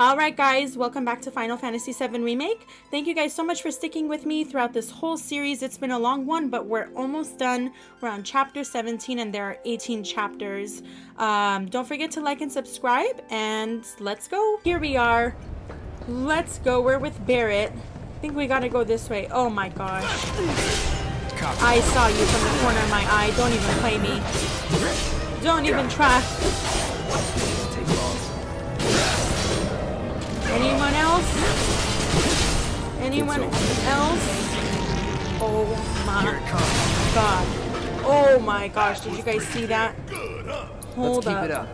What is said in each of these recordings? Alright guys, welcome back to Final Fantasy VII Remake. Thank you guys so much for sticking with me throughout this whole series. It's been a long one, but we're almost done. We're on chapter 17 and there are 18 chapters. Don't forget to like and subscribe, and let's go. Here we are. Let's go. We're with Barret. I think we gotta go this way. Oh my gosh. I saw you from the corner of my eye. Don't even play me. Don't even try. Anyone else? Anyone else? Oh my god. Oh my gosh, did you guys see that? Hold up.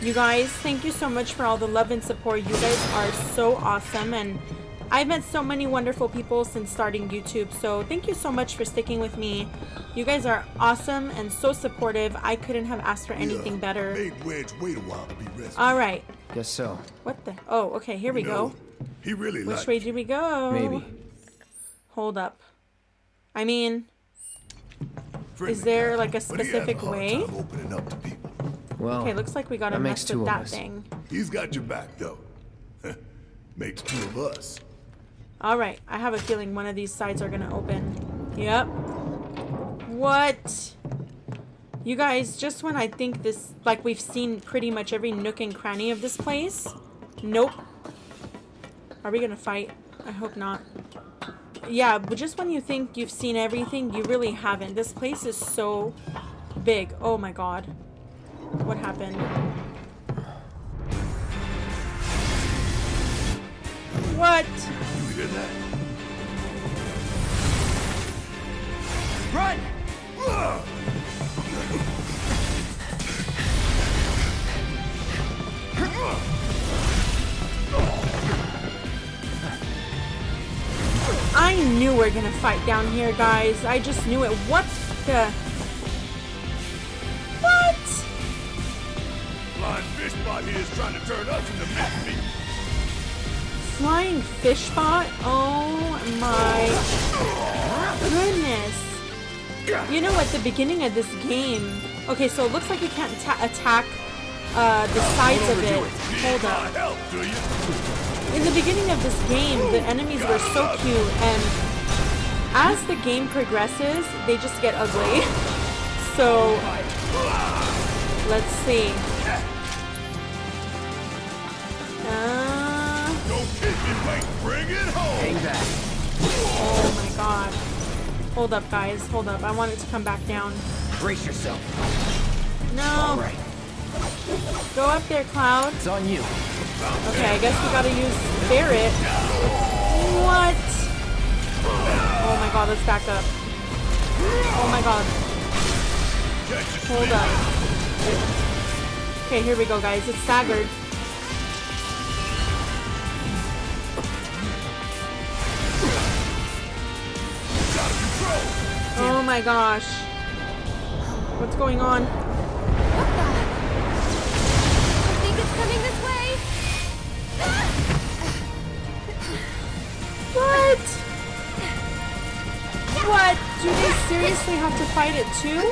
You guys, thank you so much for all the love and support. You guys are so awesome, and I've met so many wonderful people since starting YouTube, so thank you so much for sticking with me. You guys are awesome and so supportive. I couldn't have asked for anything better. Alright. Guess so. What the? Oh, okay. Here we go. He really likes. Which way did we go? Maybe. Hold up. I mean, is there like a specific way? Well, okay. Looks like we gotta mess with that thing. He's got your back, though. Makes two of us. All right. I have a feeling one of these sides are gonna open. Yep. What? You guys, just when I think this, like we've seen pretty much every nook and cranny of this place. Nope. Are we gonna fight? I hope not. Yeah, but just when you think you've seen everything, you really haven't. This place is so big. Oh my god. What happened? What? You hear that? Run! I knew we were gonna fight down here, guys. I just knew it. What the? What? Flying fishbot here is trying to turn us into mat meat. Flying fishbot? Oh my goodness. You know, at the beginning of this game, okay, so it looks like we can't attack the sides of it. Hold up. In the beginning of this game, the enemies were so cute, and as the game progresses, they just get ugly. So, let's see. Oh my god. Hold up, guys. Hold up. I want it to come back down. Brace yourself. No. All right. Go up there, Cloud. It's on you. Okay, I guess we gotta use Barret. What? Oh my god, let's back up. Oh my god. Hold up. Okay, here we go, guys. It's staggered. Oh my gosh. What's going on? What the? I think it's coming this way. What? What? Do they seriously have to fight it too?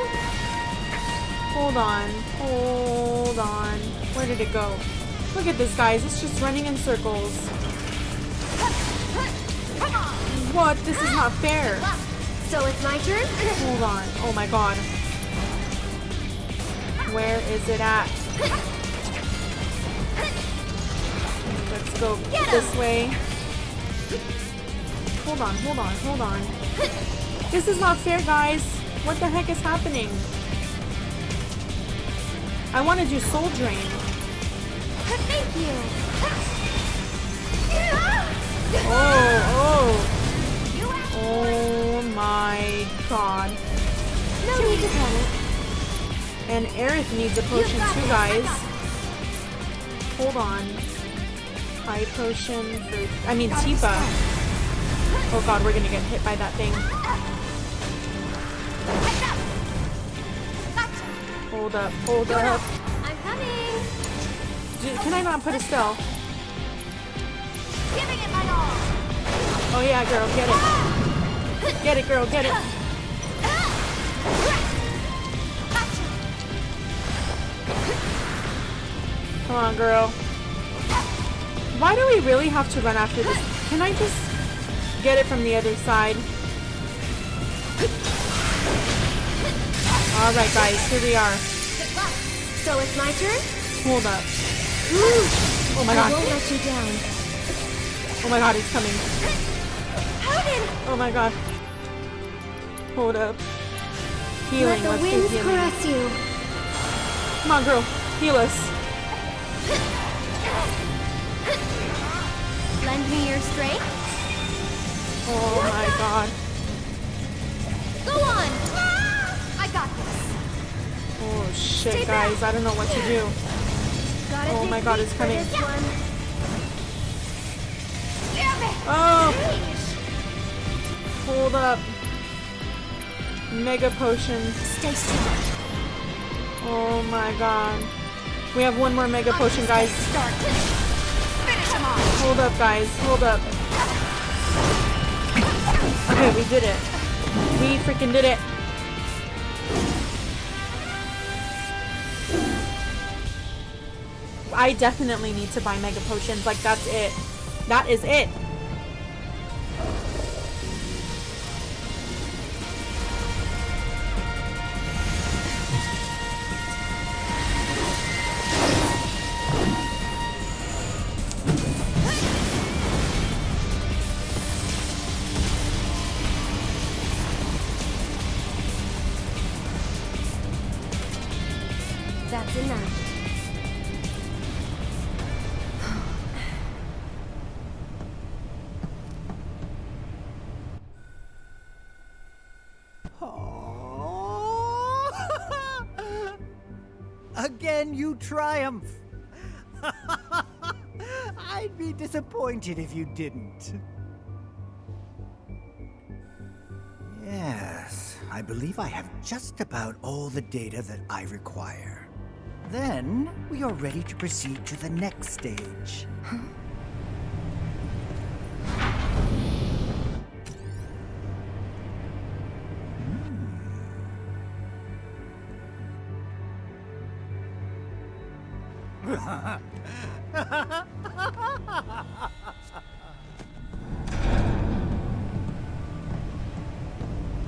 Hold on. Hold on. Where did it go? Look at this, guys. It's just running in circles. What? This is not fair. So it's my turn? Hold on. Oh my god. Where is it at? Let's go this way. Hold on, hold on, hold on. This is not fair, guys. What the heck is happening? I want to do soul drain. Thank you. Oh, oh. Oh my god. No need to panic. And Aerith needs a potion too, guys. Hold on. High potion for... I mean, Tifa. Oh god, we're gonna get hit by that thing. Hold up, hold up. I'm coming. Dude, can I not put a spell? Giving it my all. Oh yeah, girl, get it. Get it, girl, get it. Come on, girl. Why do we really have to run after this? Can I just get it from the other side? Alright guys, here we are. So it's my turn? Hold up. Ooh. Oh my god. I won't let you down. Oh my god, it's coming. Oh my god. Hold up. Healing, let's do healing. Let the winds caress you. Come on girl, heal us. Lend me your strength. Oh my god. Go on! I got this. Oh shit, stay guys, back. I don't know what to do. Gotta oh my god, it's coming. Oh! Hold up. Mega potion. Stay still. Oh my god. We have one more mega potion, guys. Hold up, guys. Hold up. Okay, we did it. We freaking did it. I definitely need to buy mega potions. Like, that's it. That is it. Triumph! I'd be disappointed if you didn't. Yes, I believe I have just about all the data that I require. Then we are ready to proceed to the next stage. Huh?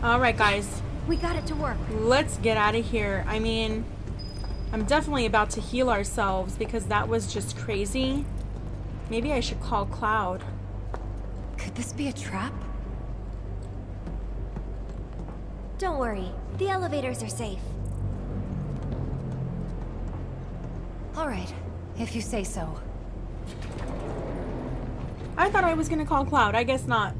Alright guys, we got it to work. Let's get out of here. I mean, I'm definitely about to heal ourselves because that was just crazy. Maybe I should call Cloud. Could this be a trap? Don't worry, the elevators are safe. Alright, if you say so. I thought I was gonna call Cloud, I guess not.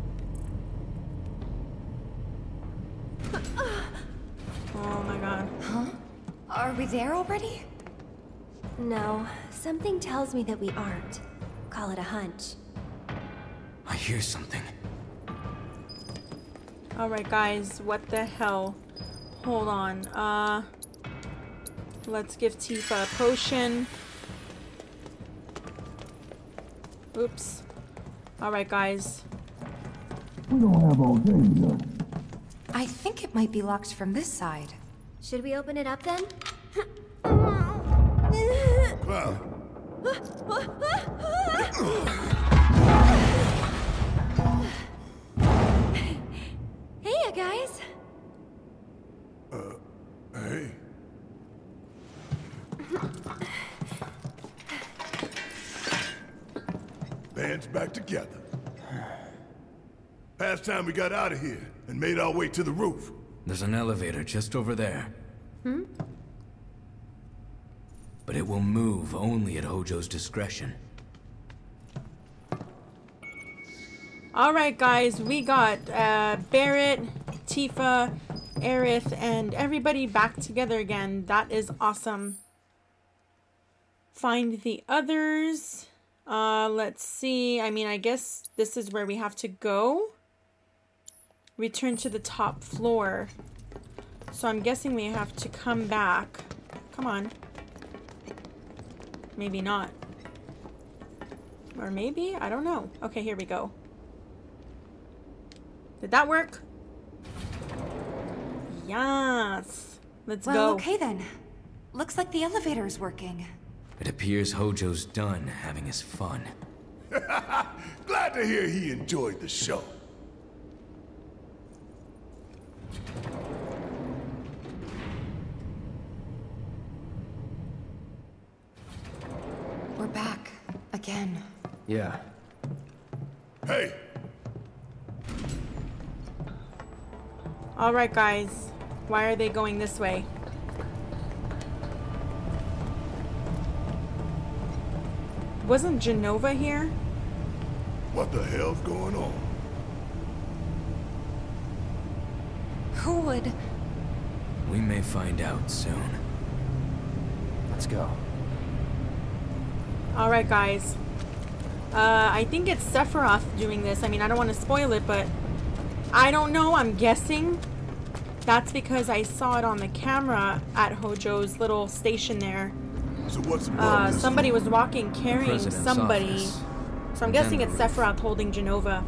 Oh my god. Huh? Are we there already? No, something tells me that we aren't. Call it a hunch. I hear something. Alright guys, what the hell? Hold on, let's give Tifa a potion. Oops. Alright, guys. We don't have all day yet. I think it might be locked from this side. Should we open it up then? Well. Hey, you guys. Hey. Band's back together. Past time we got out of here and made our way to the roof. There's an elevator just over there. Hmm? But it will move only at Hojo's discretion. Alright guys, we got Barret, Tifa, Aerith, and everybody back together again. That is awesome. Find the others. Let's see. I mean, I guess this is where we have to go. Return to the top floor. So I'm guessing we have to come back. Come on. Maybe not. Or maybe? I don't know. Okay, here we go. Did that work? Yes. Let's go. Well, okay then. Looks like the elevator is working. It appears Hojo's done having his fun. Glad to hear he enjoyed the show. We're back. Again. Yeah. Hey! Alright, guys. Why are they going this way? Wasn't Jenova here? What the hell's going on? Who would? We may find out soon. Let's go. Alright, guys. I think it's Sephiroth doing this. I mean, I don't want to spoil it, but I don't know. I'm guessing. That's because I saw it on the camera at Hojo's little station there. So what's somebody was walking carrying somebody. Office. So I'm guessing it's Sephiroth holding Jenova.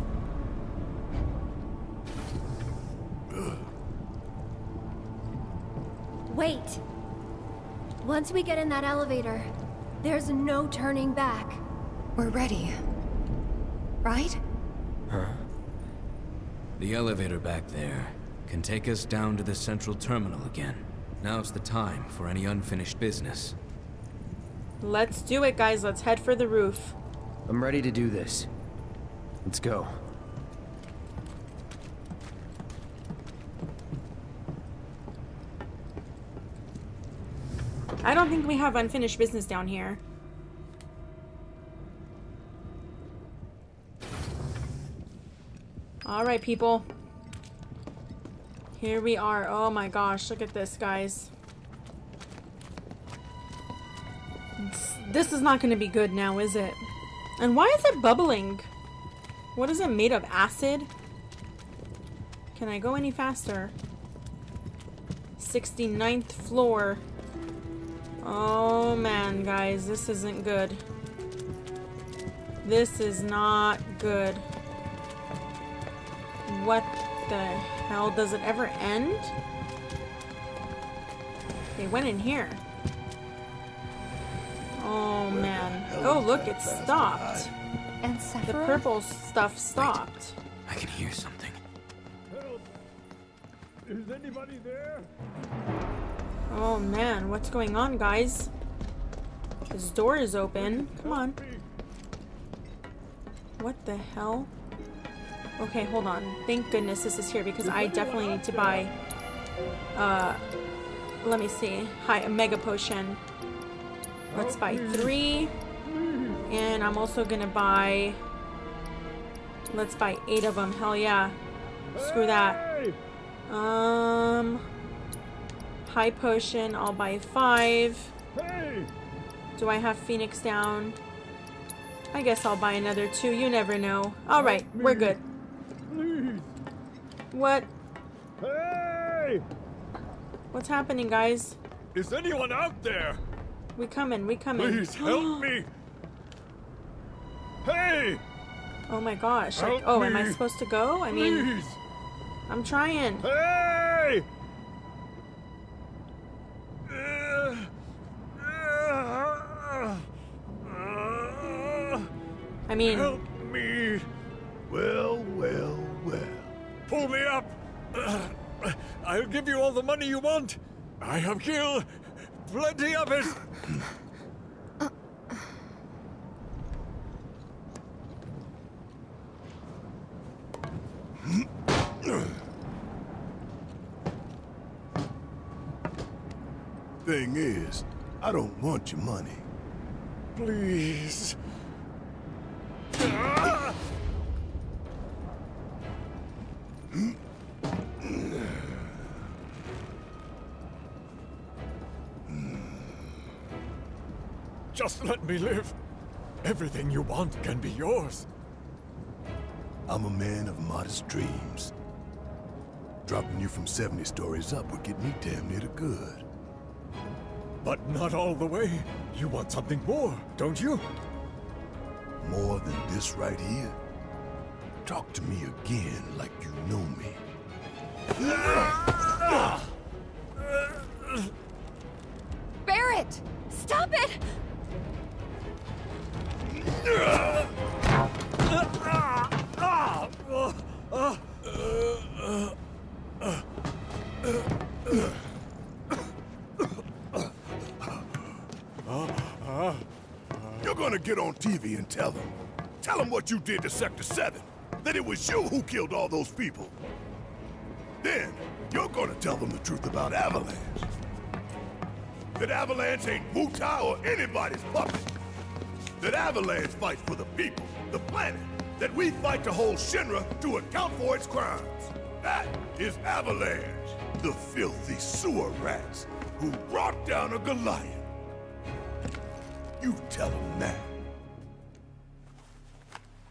Wait. Once we get in that elevator, there's no turning back. We're ready. Right? Huh? The elevator back there can take us down to the central terminal again. Now's the time for any unfinished business. Let's do it, guys. Let's head for the roof. I'm ready to do this. Let's go. I don't think we have unfinished business down here. All right, people. Here we are. Oh my gosh, look at this, guys. This is not going to be good now, is it? And why is it bubbling? What is it made of? Acid? Can I go any faster? 69th floor. Oh man, guys, this isn't good. This is not good. What the hell? Does it ever end? They went in here. Oh man. Oh look, it stopped. And the purple stuff stopped. Wait, I can hear something. Help. Is anybody there? Oh man, what's going on, guys? This door is open. Come on. What the hell? Okay, hold on. Thank goodness this is here because I definitely need to buy let me see. Hi, a mega potion. Let's buy 3, and I'm also gonna buy, let's buy 8 of them, hell yeah, screw that. High potion, I'll buy 5, do I have Phoenix down? I guess I'll buy another 2, you never know. Alright, we're good. What? What's happening, guys? Is anyone out there? We coming, we coming. Please help me. Hey! Oh my gosh. Like, oh, am I supposed to go? I mean, please. I'm trying. Hey! I mean, help me. Well, well, well. Pull me up. I'll give you all the money you want. I have killed plenty of it. Thing is, I don't want your money. Please. Just let me live. Everything you want can be yours. I'm a man of modest dreams. Dropping you from 70 stories up would get me damn near to good. But not all the way. You want something more, don't you? More than this right here? Talk to me again like you know me. Barret! Stop it! get on TV and tell them. Tell them what you did to Sector 7. That it was you who killed all those people. Then, you're gonna tell them the truth about Avalanche. That Avalanche ain't Wutai or anybody's puppet. That Avalanche fights for the people, the planet. That we fight to hold Shinra to account for its crimes. That is Avalanche. The filthy sewer rats who brought down a Goliath. You tell them that.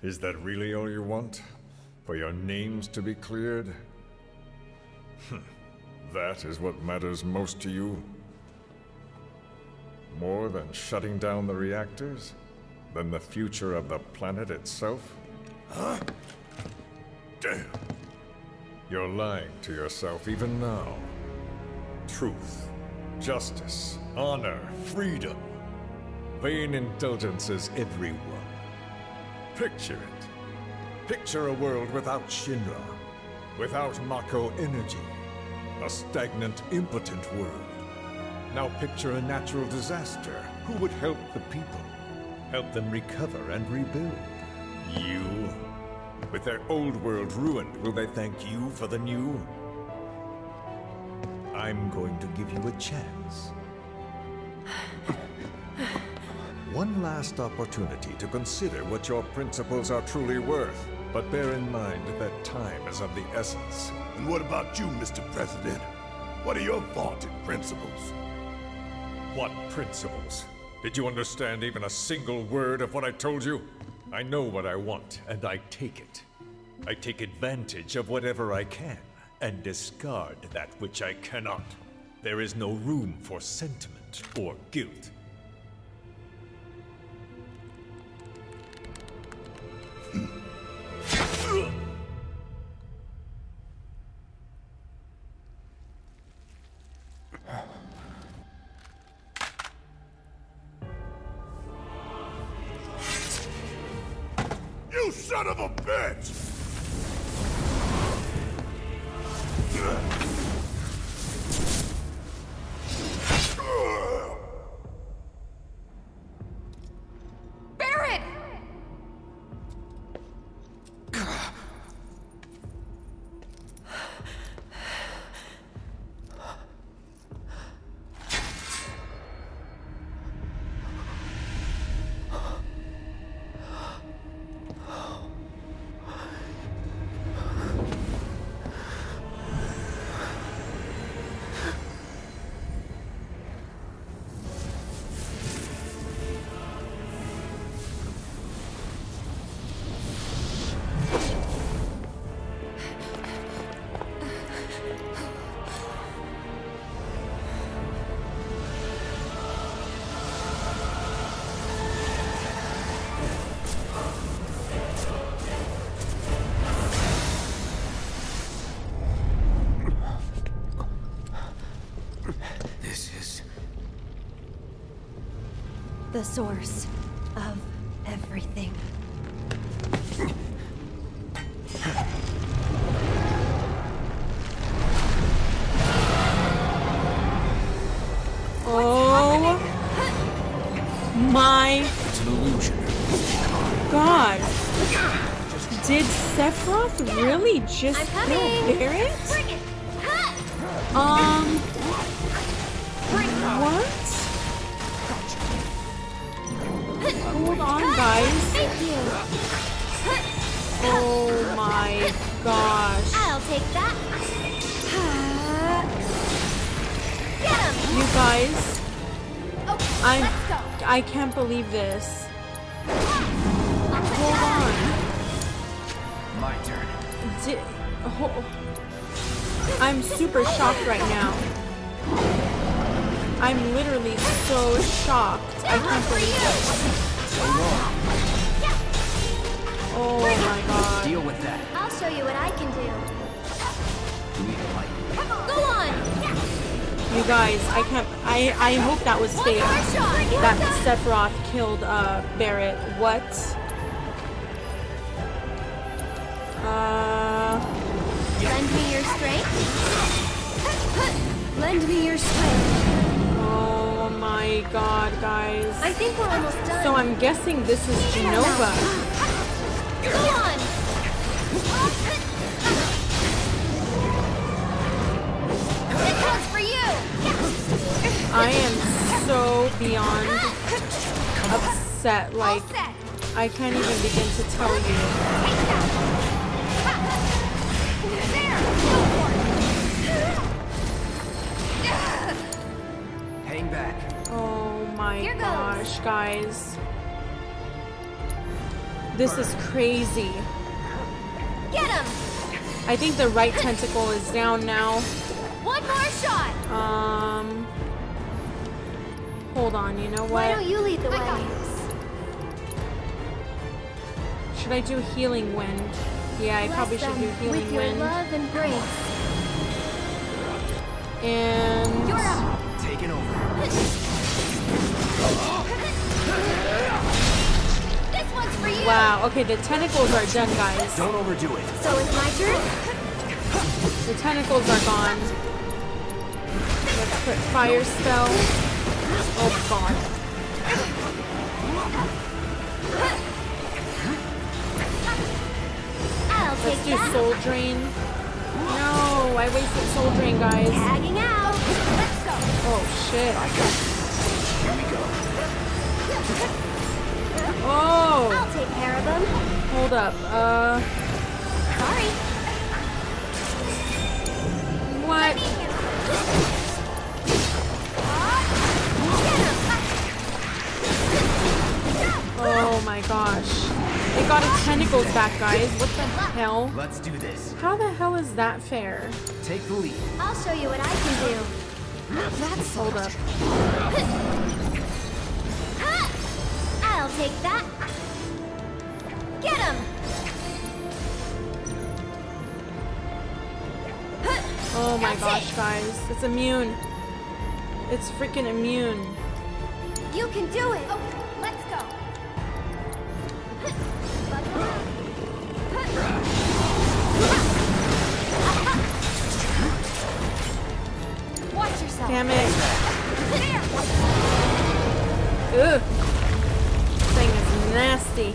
Is that really all you want? For your names to be cleared? That is what matters most to you. More than shutting down the reactors? Than the future of the planet itself? Huh? Damn. You're lying to yourself even now. Truth, justice, honor, freedom. Vain indulgences everywhere. Picture it. Picture a world without Shinra. Without Mako energy. A stagnant, impotent world. Now picture a natural disaster. Who would help the people? Help them recover and rebuild? You? With their old world ruined, will they thank you for the new? I'm going to give you a chance. One last opportunity to consider what your principles are truly worth. But bear in mind that time is of the essence. And what about you, Mr. President? What are your vaunted principles? What principles? Did you understand even a single word of what I told you? I know what I want, and I take it. I take advantage of whatever I can, and discard that which I cannot. There is no room for sentiment or guilt. Son of a bitch! Barret! The source of everything. Oh my God! Did Sephiroth really just kill Barret? What? Hold on, guys. Thank you. Oh my gosh. I'll take that. Get him. You guys. Okay, let's go. I can't believe this. Hold on. My turn. I'm super shocked right now. I'm literally so shocked. I can't believe this. Oh my God. Deal with that. I'll show you what I can do. Go on. You guys, I can't. I hope that was fake. That Sephiroth killed Barret. What? Lend me your strength. Lend me your strength. Oh my my god, guys. I think we're almost done. So I'm guessing this is Jenova. Go on! This one's for you! I am so beyond upset. Like, I can't even begin to tell you. Hang back. Oh my gosh, guys. This is crazy. Get him! I think the right tentacle is down now. One more shot. Hold on. You know what? Why don't you lead the way? Should I do healing wind? Yeah, I probably should do healing wind. With your love and grace. And you're up. Taking over. This one's for you. Wow. Okay, the tentacles are done, guys. Don't overdo it. So it's my turn. The tentacles are gone. Let's put fire spell. Oh god. Let's do soul drain. No, I wasted soul drain, guys. Tagging out. Let's go. Oh shit. Here we go. Oh. I'll take care of them. Hold up. Sorry. What? Oh my gosh. They got its tentacles back, guys. What the hell? Let's do this. How the hell is that fair? Take the lead. I'll show you what I can do. That's hold up. I'll take that. Get him. Oh my gosh, guys. It's immune. It's freaking immune. You can do it. Okay. Watch yourself. Damn it. Ugh. This thing is nasty.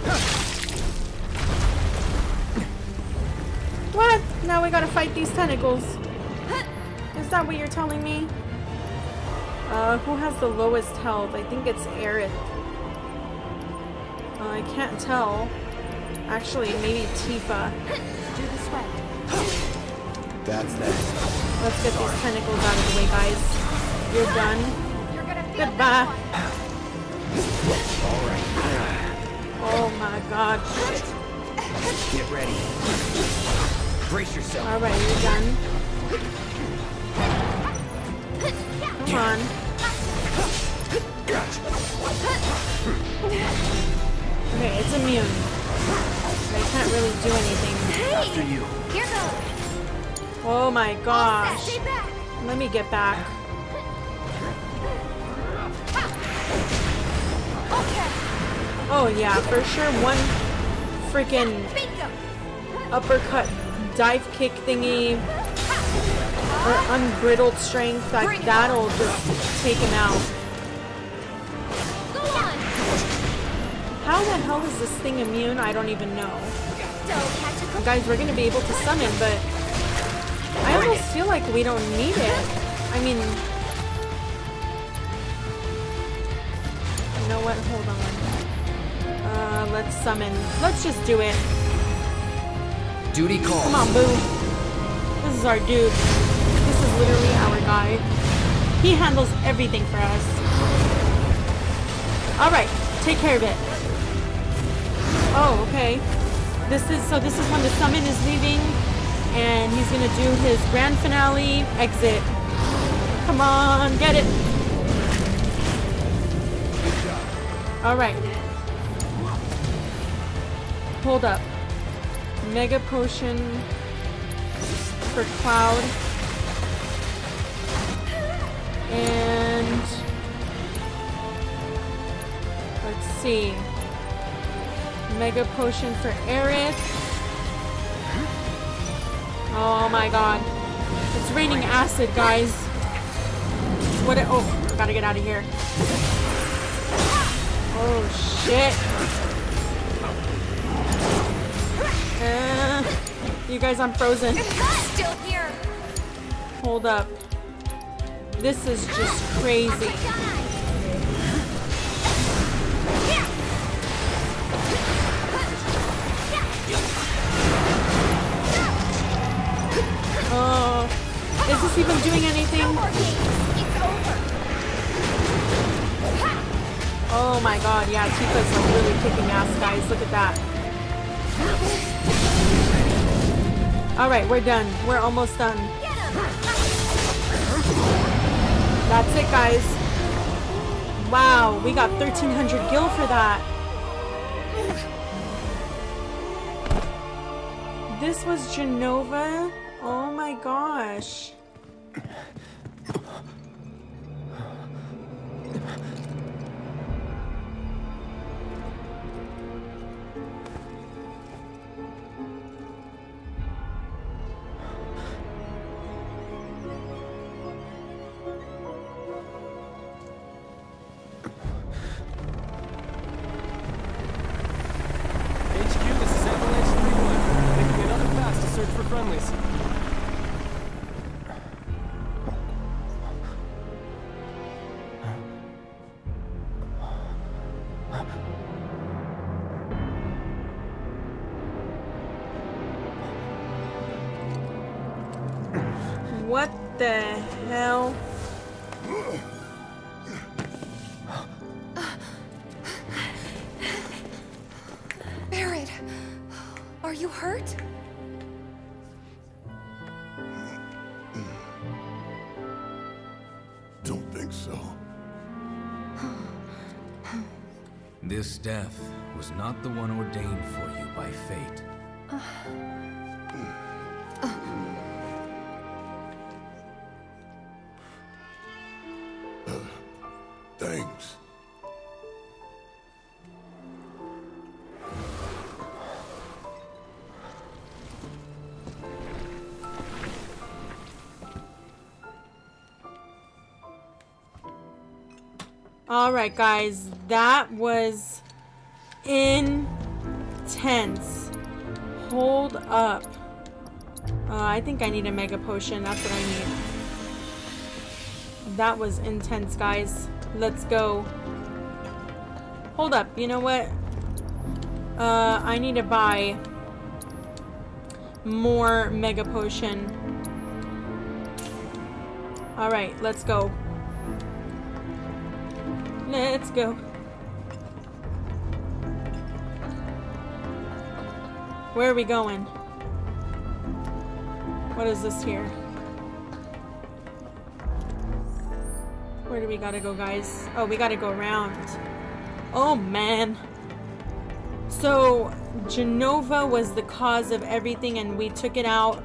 What? Now we gotta fight these tentacles. Is that what you're telling me? Who has the lowest health? I think it's Aerith. I can't tell. Actually, maybe Tifa. Do this way. That's that. Let's get these tentacles out of the way, guys. You're done. You're gonna feel goodbye. All right. Oh my god. Get ready. Brace yourself. All right, you're done. Come on. Gotcha. Okay, it's immune. I can't really do anything. After you. Here goes. Oh my gosh. Let me get back. Oh yeah, for sure one freaking uppercut dive kick thingy or unbridled strength, like that'll just take him out. How the hell is this thing immune? I don't even know. Guys, we're gonna be able to summon, but I almost feel like we don't need it. I mean, you know what? Hold on. Let's summon. Let's just do it. Duty call. Come on, boo. This is our dude. This is literally our guy. He handles everything for us. All right, take care of it. Oh, okay. This is when the summon is leaving and he's gonna do his grand finale exit. Come on, get it. Alright. Hold up. Mega potion for Cloud. And let's see. Mega potion for Aerith. Oh my god. It's raining acid, guys. What? Oh, gotta get out of here. Oh shit! You guys, I'm frozen. Still here. Hold up. This is just crazy. Oh, is this even doing anything? Oh my god, yeah, Tifa's like really kicking ass, guys. Look at that. Alright, we're done. We're almost done. That's it, guys. Wow, we got 1,300 gil for that. This was Jenova. Oh my gosh. This death was not the one ordained for you by fate. Thanks. All right, guys, that was intense. Hold up. I think I need a mega potion. That's what I need. That was intense, guys. Let's go. Hold up. You know what? I need to buy more mega potion. All right, let's go. Let's go. Where are we going? What is this here? Where do we gotta go, guys? Oh, we gotta go around. Oh, man. So, Jenova was the cause of everything and we took it out.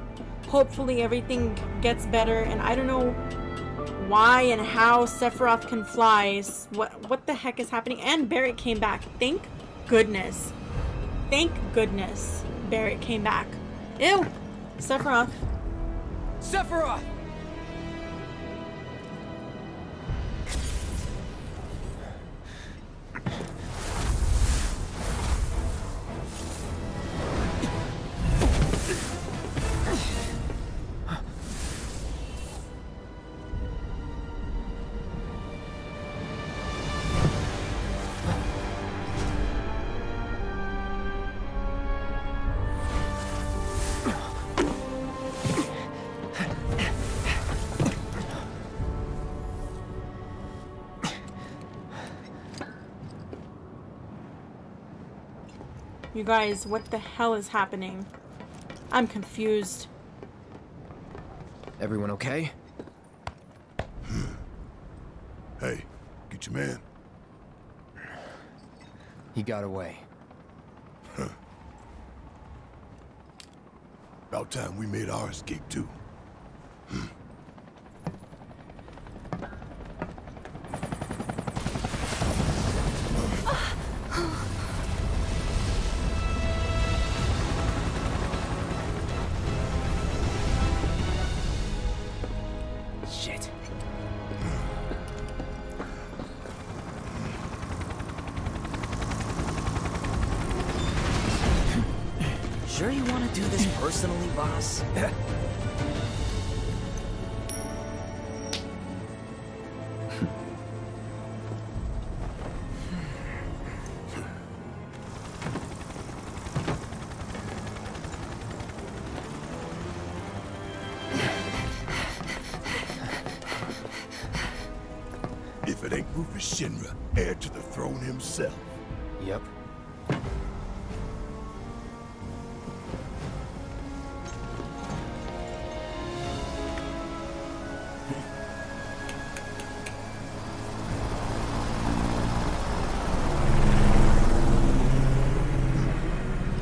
Hopefully everything gets better, and I don't know why and how Sephiroth can fly. What the heck is happening? And Barret came back. Thank goodness. Thank goodness Barret came back. Ew! Sephiroth. Sephiroth! You guys, what the hell is happening? I'm confused. Everyone okay? Hey, get your man. He got away. Huh. About time we made our escape too. Sure you want to do this personally, boss? If it ain't Rufus Shinra, heir to the throne himself. Yep.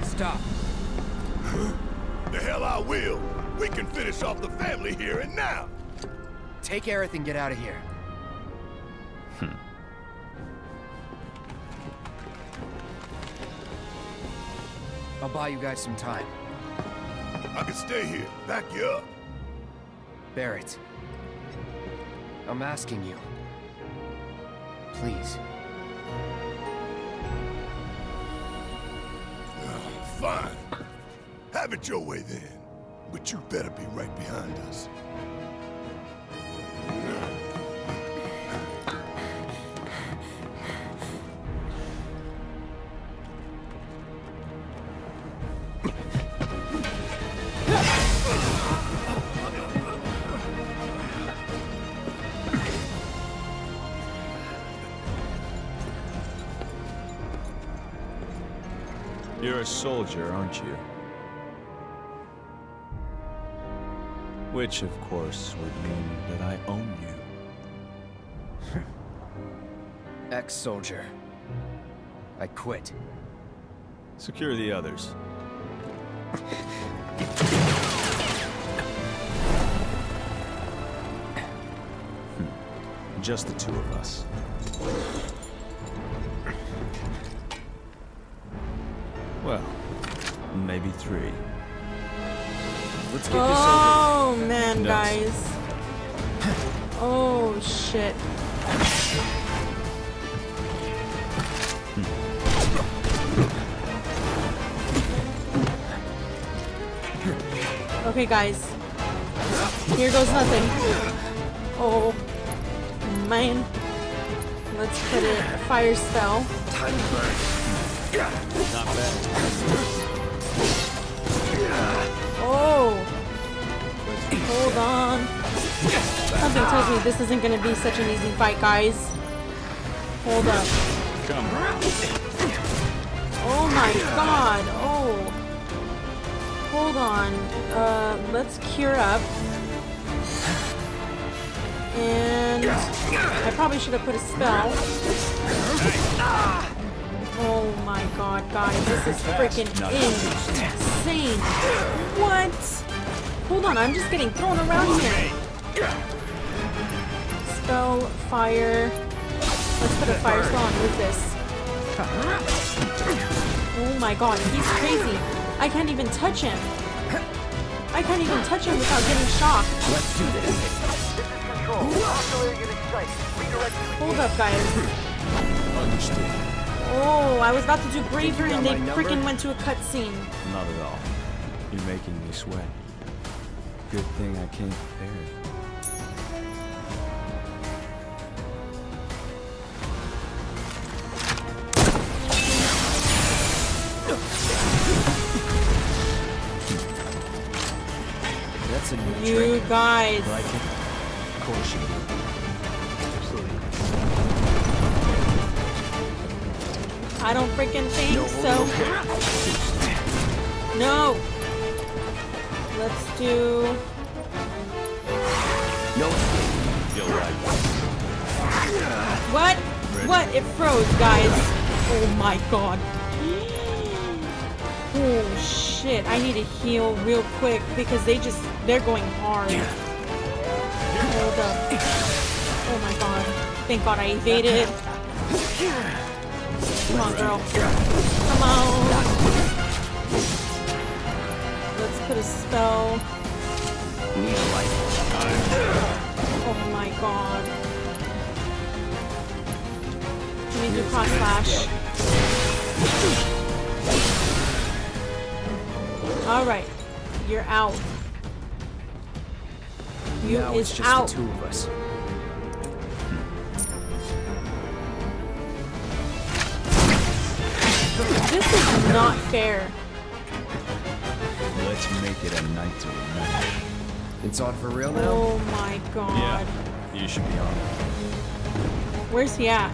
Stop. The hell I will. We can finish off the family here and now. Take Aerith and get out of here. I'll buy you guys some time. I can stay here. Back you up. Barret. I'm asking you. Please. Fine. Have it your way then. But you better be right behind us. You're a soldier, aren't you? Which, of course, would mean that I own you. Ex-soldier. I quit. Secure the others. Just the two of us. Well, maybe three. Let's get this over. Oh man, guys. Oh shit. Okay, guys. Here goes nothing. Oh man. Let's put it a fire spell. Time to burn. Not bad. Oh! Hold on. Something tells me this isn't gonna be such an easy fight, guys. Hold up. Come on. Oh my god. Oh. Hold on. Let's cure up. And I probably should have put a spell. Oh my god, guys, this is freaking insane. What? Hold on, I'm just getting thrown around here. Spell, fire. Let's put a fire spell on with this. Oh my god, he's crazy. I can't even touch him. I can't even touch him without getting shocked. Let's do this. Hold up, guys. Understood. Oh, I was about to do bravery and they freaking went to a cutscene. Not at all. You're making me sweat. Good thing I came prepared. That's a new trick. You guys. Like it? Of course you do. I don't freaking think so. No. Let's do. No. What? What? It froze, guys. Oh my god. Oh shit! I need to heal real quick because they're going hard. Hold up. Oh my god. Thank god I evaded. Come on, girl. Come on. Let's put a spell. Oh my god. Let me do cross slash. Alright. You're out. You now is it's just out. The two of us. This is not fair. Let's make it a night to remember. It's on for real now? Oh my god. Yeah, you should be on. Where's he at?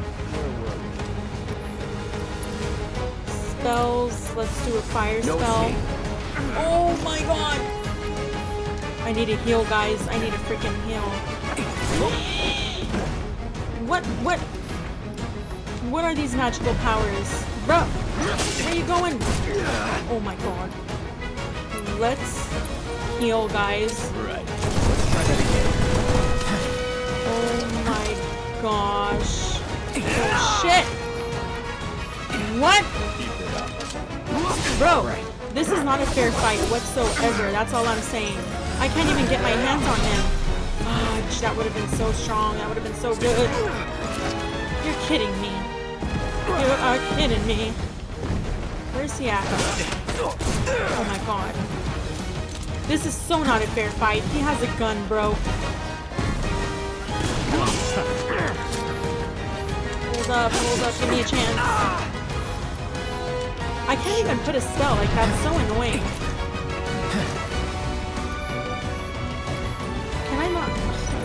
Spells. Let's do a fire spell. Oh my god. I need a heal, guys. I need a freaking heal. What are these magical powers? Bruh, where you going? Oh my god. Let's heal, guys. Right. Let's try that again. Oh my gosh. Oh shit. What? Bro, this is not a fair fight whatsoever. That's all I'm saying. I can't even get my hands on him. Gosh, that would have been so strong. That would have been so good. You're kidding me. You are kidding me. Where's he at? Oh my god. This is so not a fair fight. He has a gun, bro. Hold up, give me a chance. I can't even put a spell, like that's so annoying. Can I not?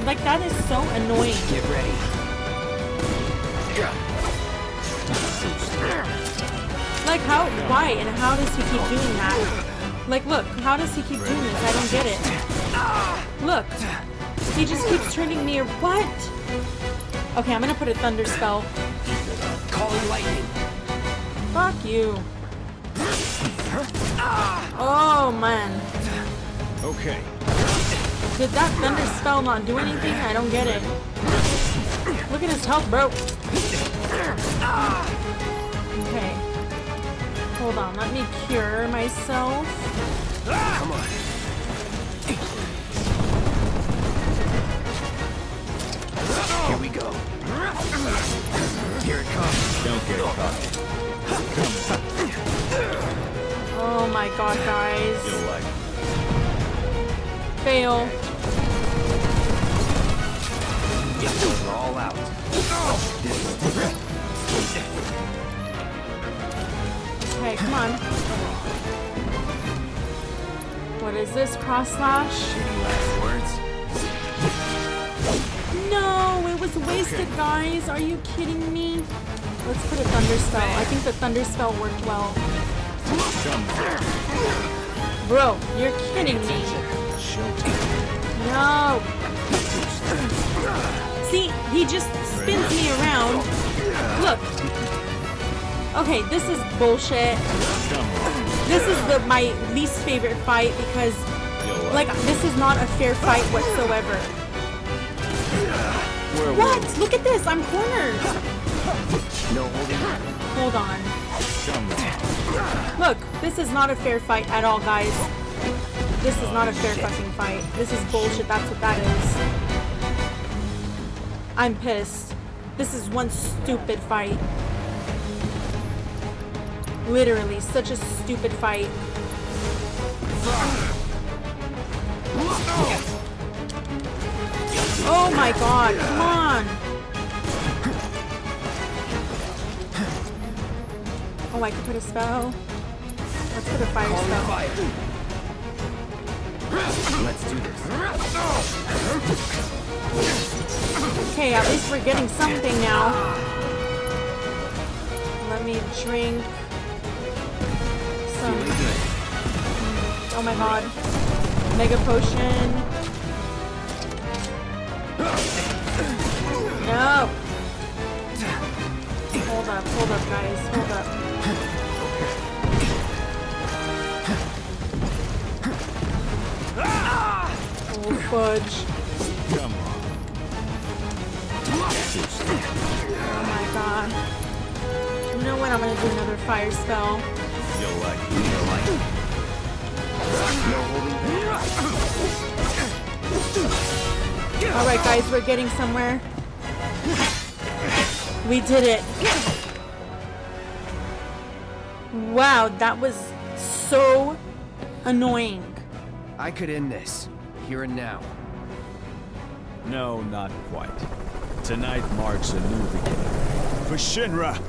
Like that is so annoying. Get ready. Like how, why, and how does he keep doing that? Like look, how does he keep doing this? I don't get it. Look, he just keeps turning me, what? Okay, I'm gonna put a thunder spell. Calling lightning. Fuck you. Oh man. Okay. Did that thunder spell not do anything? I don't get it. Look at his health, bro. Okay. Hold on, let me cure myself. Come on. Here we go. Here it comes. Don't get caught. Oh my god, guys. Fail. Get those all out. Okay, come on. What is this? Cross slash? Last words. No, it was wasted, okay. Guys. Are you kidding me? Let's put a thunder spell. I think the thunder spell worked well. Bro, you're kidding me. No. See, he just spins me around. Look. Okay, this is bullshit. This is my least favorite fight because, like, this is not a fair fight whatsoever. What? Look at this! I'm cornered! Hold on. Look, this is not a fair fight at all, guys. This is not a fair fucking fight. This is bullshit, that's what that is. I'm pissed. This is one stupid fight. Literally, such a stupid fight. Oh my god, come on! Oh, I can put a spell. Let's put a fire spell. Let's do this. Okay, at least we're getting something now. Let me drink. Oh my god. Mega potion. No! Hold up, guys. Hold up. Oh, fudge. Come on. Oh my god. You know what? I'm gonna do another fire spell. Alright guys, we're getting somewhere. We did it. Wow, that was so annoying. I could end this, here and now. No, not quite. Tonight marks a new beginning. For Shinra!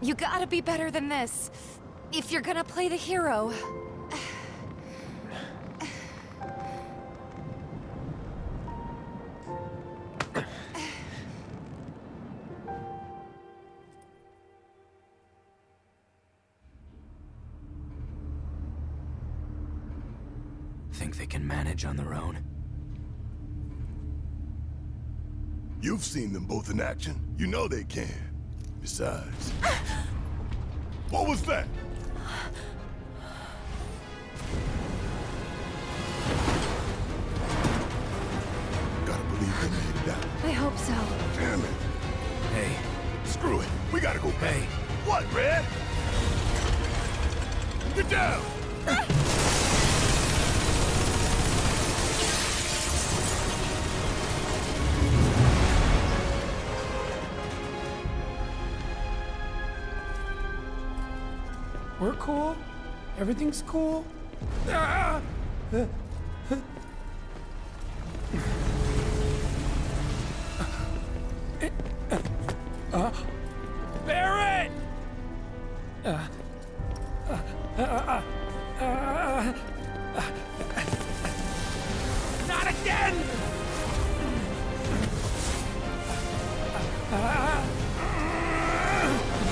You gotta be better than this, if you're gonna play the hero. Think they can manage on their own? You've seen them both in action. You know they can. Besides... What was that? Gotta believe they made it out. I hope so. Damn it. Hey. Screw it. We gotta go back. Hey. What, Red? Get down! We're cool. Everything's cool. Ah! Barret! Not again!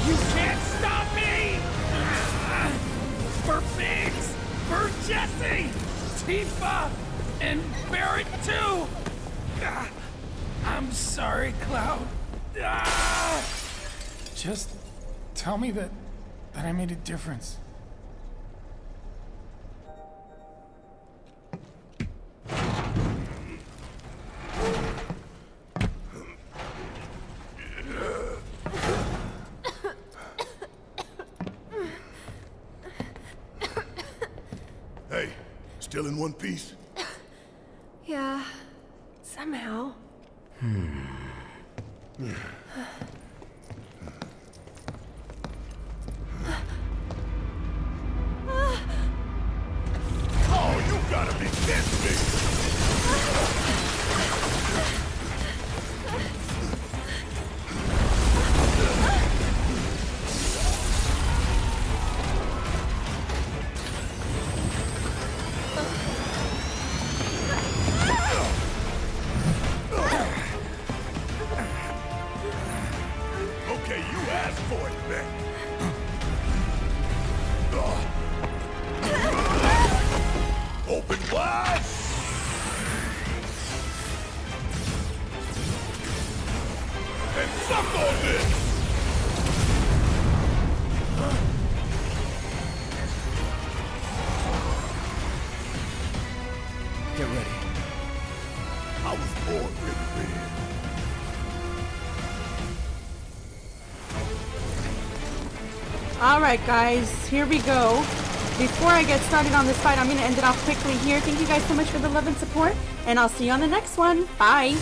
You can't stop me! For Biggs, for Jesse, Tifa, and Barret too! I'm sorry, Cloud. Just tell me that I made a difference. Still in one piece? Yeah, somehow. Oh, you gotta be kidding me! Alright guys, here we go. Before I get started on this fight, I'm going to end it off quickly here. Thank you guys so much for the love and support, and I'll see you on the next one. Bye!